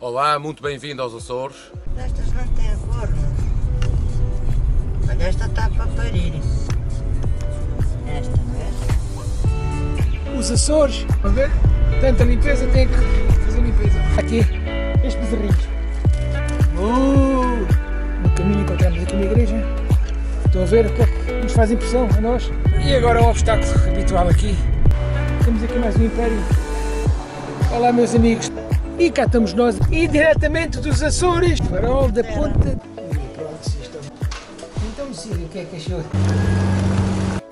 Olá, muito bem-vindo aos Açores. Destas não tem a cor, mas esta está para parir. Os Açores, a ver? Tanta limpeza, tem que fazer limpeza. Aqui, este bezerrinho. No caminho encontramos aqui na igreja. Estão a ver o que é que nos faz impressão a nós. E agora o obstáculo habitual aqui. Temos aqui mais um império. Olá, meus amigos. E cá estamos nós, e diretamente dos Açores, farol da ponta. Então, Círio, o que é que achou?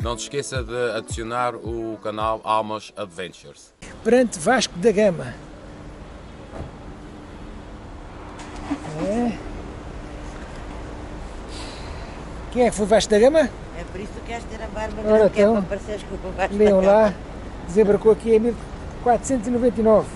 Não te esqueça de adicionar o canal Almas Adventures. Perante Vasco da Gama. É. Quem é que foi Vasco da Gama? É por isso que tu queres ter a barba branca, então, que é para apareceres com o Vasco da Gama. Leiam lá, desembarcou aqui em 1499.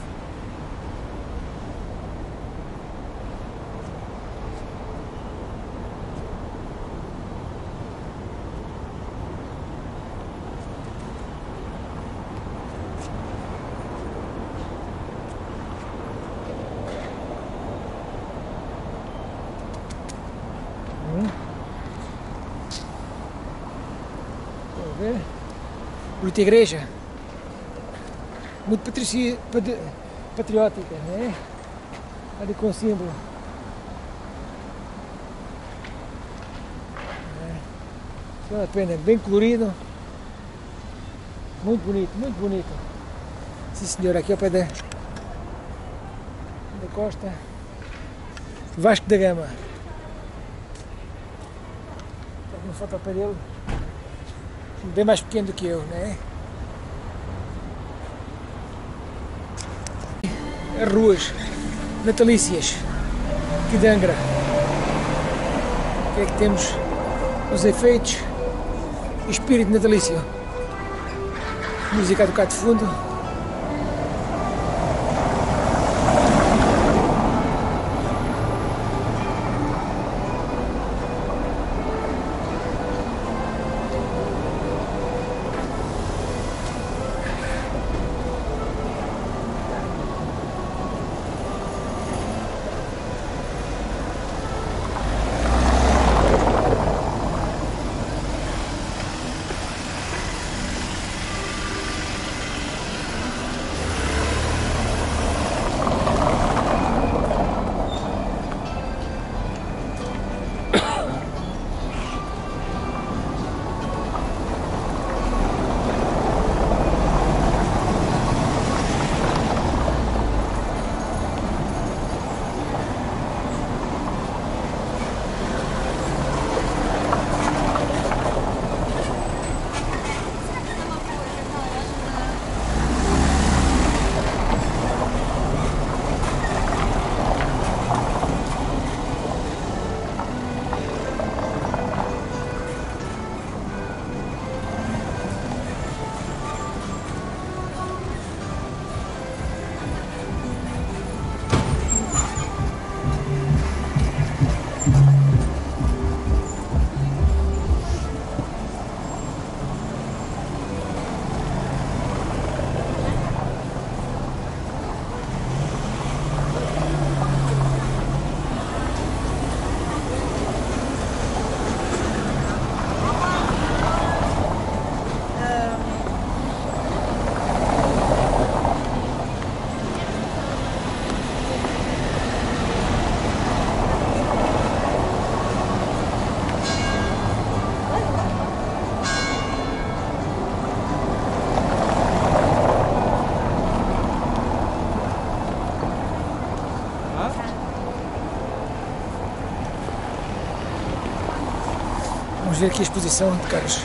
Muita igreja, muito patriótica, não é? Ali com o símbolo. É. Vale a pena, bem colorido, muito bonito, muito bonito. Sim senhor, aqui ao pé da costa, Vasco da Gama. Tem uma foto ao pé dele. Bem mais pequeno do que eu, não é? As ruas natalícias aqui de Angra. O que é que temos? Os efeitos, o espírito natalício. Música a tocar de fundo. Vamos ver aqui a exposição de carros.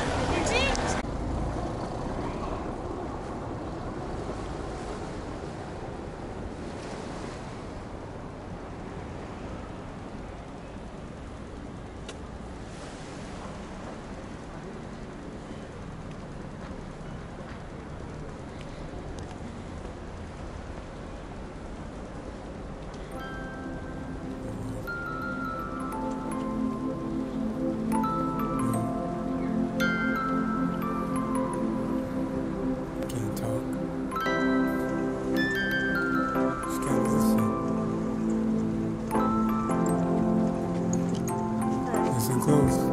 Deus.